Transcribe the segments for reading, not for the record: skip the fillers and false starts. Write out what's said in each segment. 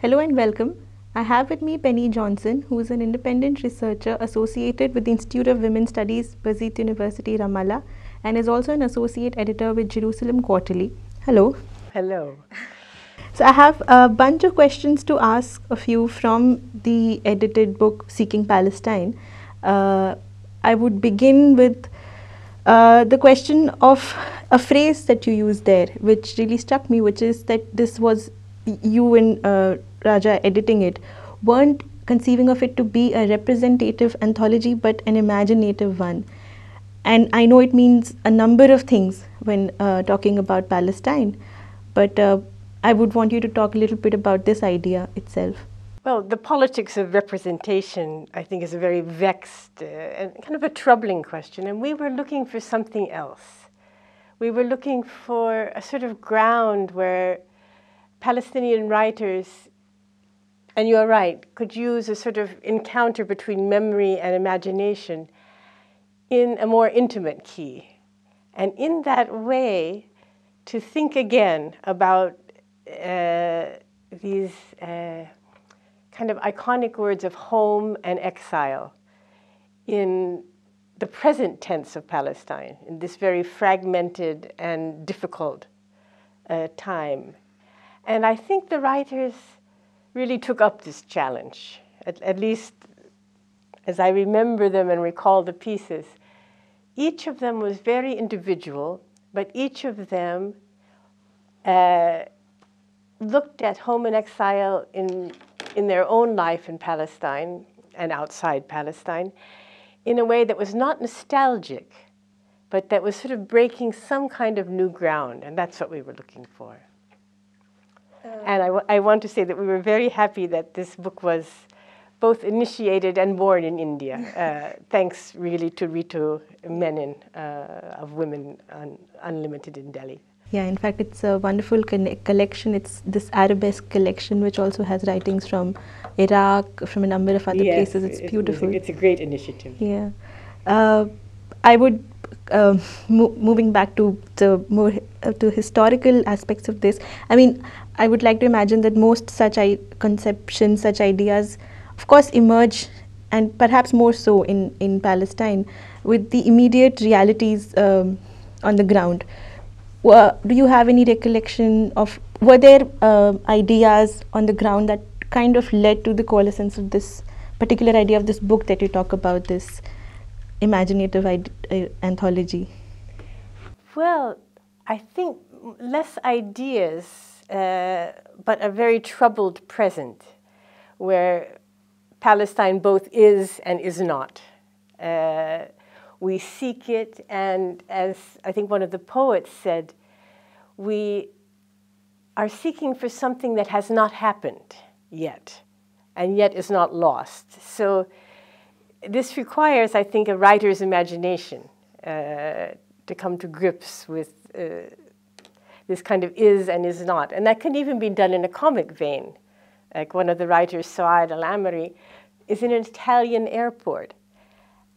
Hello and welcome. I have with me Penny Johnson, who is an independent researcher associated with the Institute of Women's Studies, Birzeit University, Ramallah, and is also an associate editor with Jerusalem Quarterly. Hello. Hello. So I have a bunch of questions to ask of you from the edited book, Seeking Palestine. I would begin with the question of a phrase that you used there, which really struck me, which is that this was you and Raja editing it, weren't conceiving of it to be a representative anthology but an imaginative one. And I know it means a number of things when talking about Palestine, but I would want you to talk a little bit about this idea itself. Well, the politics of representation, I think, is a very vexed and kind of a troubling question, and we were looking for something else. We were looking for a sort of ground where Palestinian writers, and you are right, could use a sort of encounter between memory and imagination in a more intimate key. And in that way, to think again about these kind of iconic words of home and exile in the present tense of Palestine, in this very fragmented and difficult time. And I think the writers really took up this challenge, at least as I remember them and recall the pieces. Each of them was very individual, but each of them looked at home and exile in their own life in Palestine and outside Palestine in a way that was not nostalgic, but that was sort of breaking some kind of new ground, and that's what we were looking for. And I want to say that we were very happy that this book was both initiated and born in India, thanks really to Ritu Menon of Women Unlimited in Delhi. Yeah, in fact, it's a wonderful collection. It's this arabesque collection, which also has writings from Iraq, from a number of other places. It's beautiful. It's a great initiative. Yeah. I would... moving back to the more to historical aspects of this, I mean, I would like to imagine that most such conceptions, such ideas, of course, emerge, and perhaps more so in Palestine, with the immediate realities on the ground. Do you have any recollection of, were there ideas on the ground that kind of led to the coalescence of this particular idea of this book that you talk about, this imaginative anthology? Well, I think less ideas, but a very troubled present where Palestine both is and is not. We seek it, and as I think one of the poets said, we are seeking for something that has not happened yet, and yet is not lost. So this requires, I think, a writer's imagination to come to grips with this kind of is and is not. And that can even be done in a comic vein. Like one of the writers, Suad Amiry, is in an Italian airport,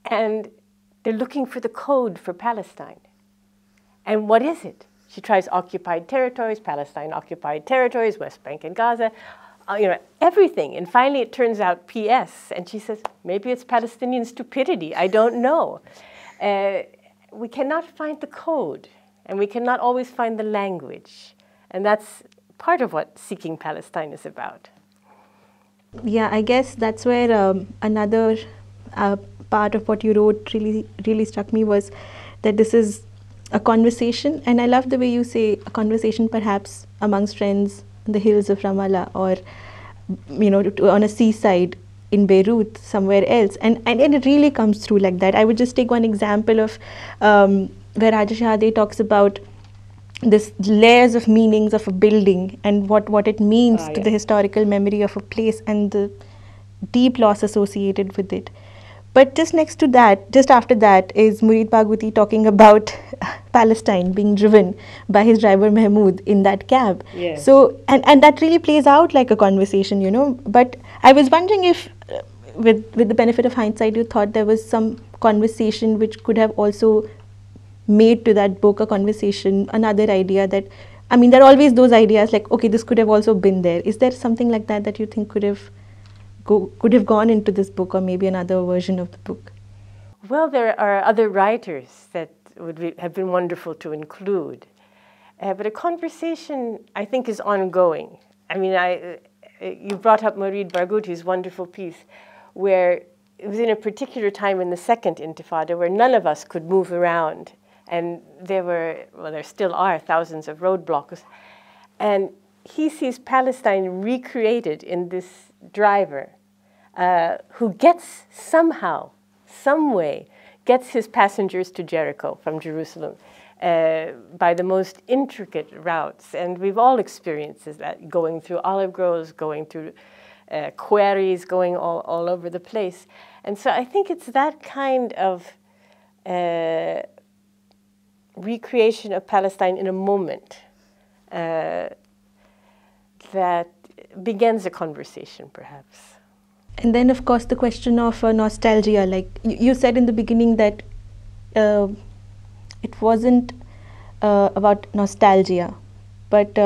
and they're looking for the code for Palestine. And what is it? She tries occupied territories, Palestine occupied territories, West Bank and Gaza. You know, everything, and finally it turns out PS, and she says, maybe it's Palestinian stupidity, I don't know. We cannot find the code, and we cannot always find the language, and that's part of what Seeking Palestine is about. Yeah, I guess that's where another part of what you wrote really struck me, was that this is a conversation, and I love the way you say a conversation perhaps amongst friends, the hills of Ramallah, or you know, on a seaside in Beirut, somewhere else, and it really comes through like that. I would just take one example of where Raja Shahadeh talks about this layers of meanings of a building and what it means to the historical memory of a place and the deep loss associated with it. But just next to that, just after that, is Murid Bhagwati talking about Palestine being driven by his driver Mahmoud in that cab. Yeah. So, and that really plays out like a conversation, you know. But I was wondering if, with the benefit of hindsight, you thought there was some conversation which could have also made to that book a conversation, another idea that I mean, there are always those ideas like, okay, this could have also been there. Is there something like that that you think could have gone into this book, or maybe another version of the book? Well, there are other writers that have been wonderful to include. But a conversation, I think, is ongoing. I mean, you brought up Murid Bhagwati's wonderful piece, where it was in a particular time in the Second Intifada where none of us could move around. And there were, well, there still are thousands of roadblocks. And he sees Palestine recreated in this driver who gets somehow, some way, gets his passengers to Jericho from Jerusalem by the most intricate routes. And we've all experienced that, going through olive groves, going through quarries, going all over the place. And so I think it's that kind of recreation of Palestine in a moment that begins a conversation, perhaps. And then, of course, the question of nostalgia. Like you said in the beginning that it wasn't about nostalgia, but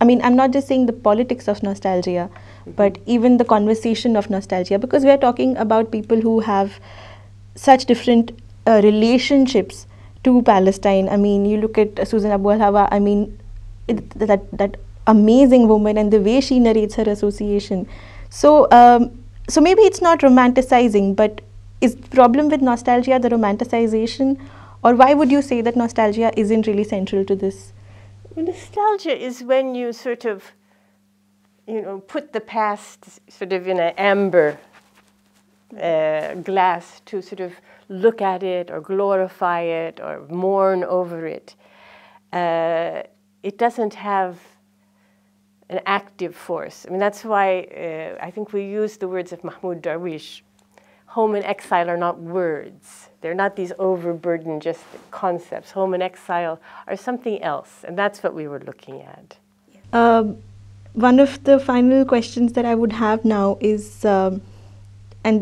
I mean, I'm not just saying the politics of nostalgia, but even the conversation of nostalgia, because we are talking about people who have such different relationships to Palestine. I mean, you look at Susan Abu-Hawa, I mean, that amazing woman and the way she narrates her association. So, so maybe it's not romanticizing, but is the problem with nostalgia the romanticization? Or why would you say that nostalgia isn't really central to this? Well, nostalgia is when you sort of, you know, put the past sort of in an amber glass to sort of look at it or glorify it or mourn over it. It doesn't have an active force. I mean, that's why I think we use the words of Mahmoud Darwish. Home and exile are not words. They're not these overburdened just concepts. Home and exile are something else, and that's what we were looking at. One of the final questions that I would have now is, and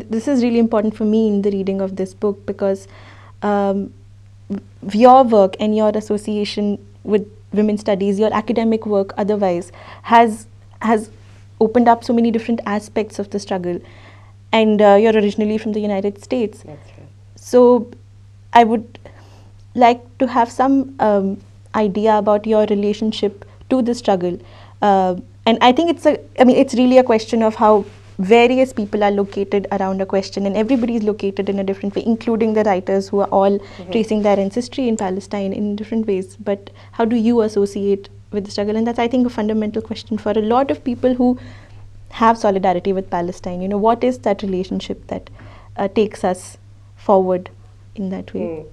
this is really important for me in the reading of this book, because your work and your association with women's studies, your academic work otherwise, has opened up so many different aspects of the struggle. And you're originally from the United States. That's right. So I would like to have some idea about your relationship to the struggle. And I think it's really a question of how various people are located around a question, and everybody is located in a different way, including the writers who are all tracing their ancestry in Palestine in different ways. But how do you associate with the struggle? And that's, I think, a fundamental question for a lot of people who have solidarity with Palestine. You know, what is that relationship that takes us forward in that way? Mm.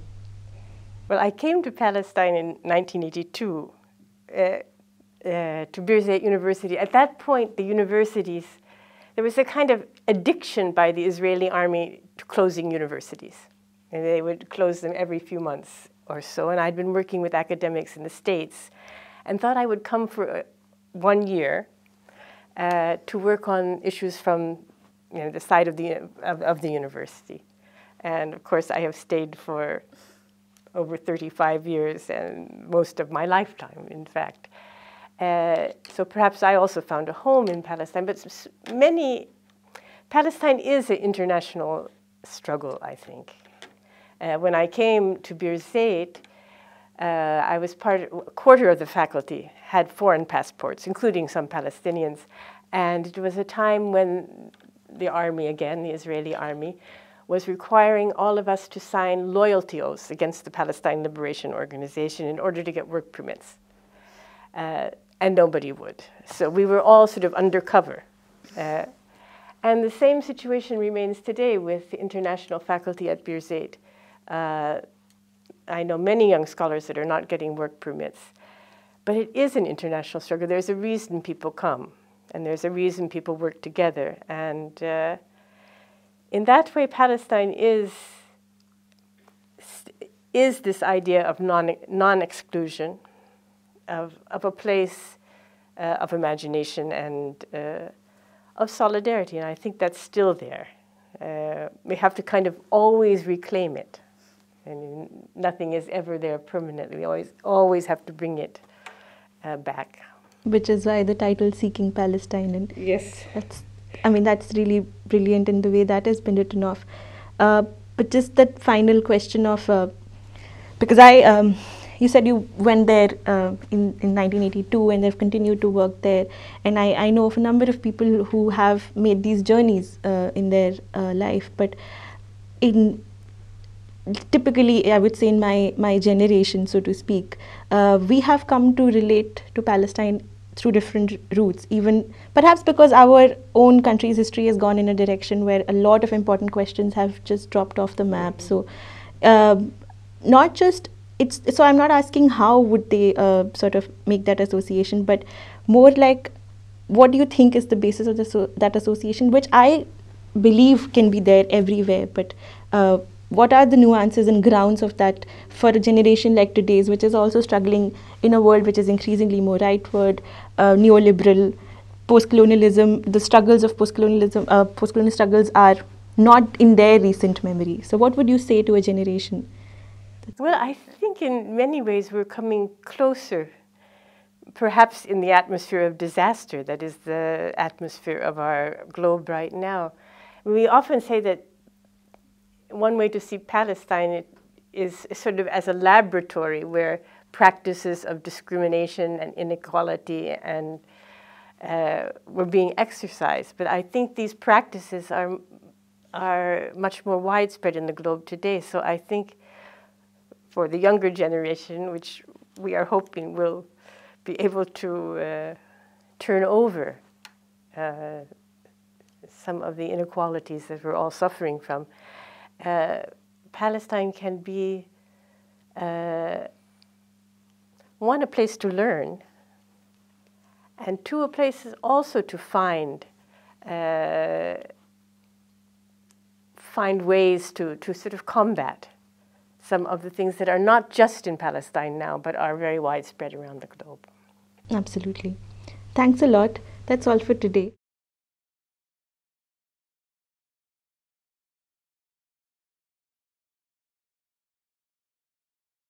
Well, I came to Palestine in 1982. To Birzeit University. At that point, the universities, there was a kind of addiction by the Israeli army to closing universities. And they would close them every few months or so. And I'd been working with academics in the States and thought I would come for 1 year to work on issues from, you know, the side of the university. And of course, I have stayed for over 35 years and most of my lifetime, in fact. So perhaps I also found a home in Palestine, but Palestine is an international struggle, I think. When I came to Birzeit, I was a quarter of the faculty had foreign passports, including some Palestinians, and it was a time when the army, again, the Israeli army, was requiring all of us to sign loyalty oaths against the Palestine Liberation Organization in order to get work permits. And nobody would. So we were all sort of undercover. And the same situation remains today with the international faculty at Birzeit. I know many young scholars that are not getting work permits. But it is an international struggle. There's a reason people come, and there's a reason people work together. And in that way, Palestine is this idea of non-exclusion, of a place of imagination and of solidarity, and I think that's still there. We have to kind of always reclaim it, and nothing is ever there permanently. We always have to bring it back. Which is why the title Seeking Palestine. And yes. That's really brilliant in the way that has been written off. But just that final question of, because you said you went there in 1982 and they've continued to work there. And I know of a number of people who have made these journeys in their life. But typically, I would say in my generation, so to speak, we have come to relate to Palestine through different routes, even perhaps because our own country's history has gone in a direction where a lot of important questions have just dropped off the map. So not just so I'm not asking how would they sort of make that association, but more like what do you think is the basis of that association, which I believe can be there everywhere, but what are the nuances and grounds of that for a generation like today's, which is also struggling in a world which is increasingly more rightward, neoliberal, post-colonialism, the struggles of post-colonialism, post-colonial struggles are not in their recent memory. So what would you say to a generation? Well, I think in many ways we're coming closer, perhaps in the atmosphere of disaster, that is the atmosphere of our globe right now. We often say that one way to see Palestine is sort of as a laboratory where practices of discrimination and inequality and were being exercised. But I think these practices are much more widespread in the globe today. So I think for the younger generation, which we are hoping will be able to turn over some of the inequalities that we're all suffering from, Palestine can be, one, a place to learn, and two, a place also to find ways to sort of combat some of the things that are not just in Palestine now, but are very widespread around the globe. Absolutely. Thanks a lot. That's all for today.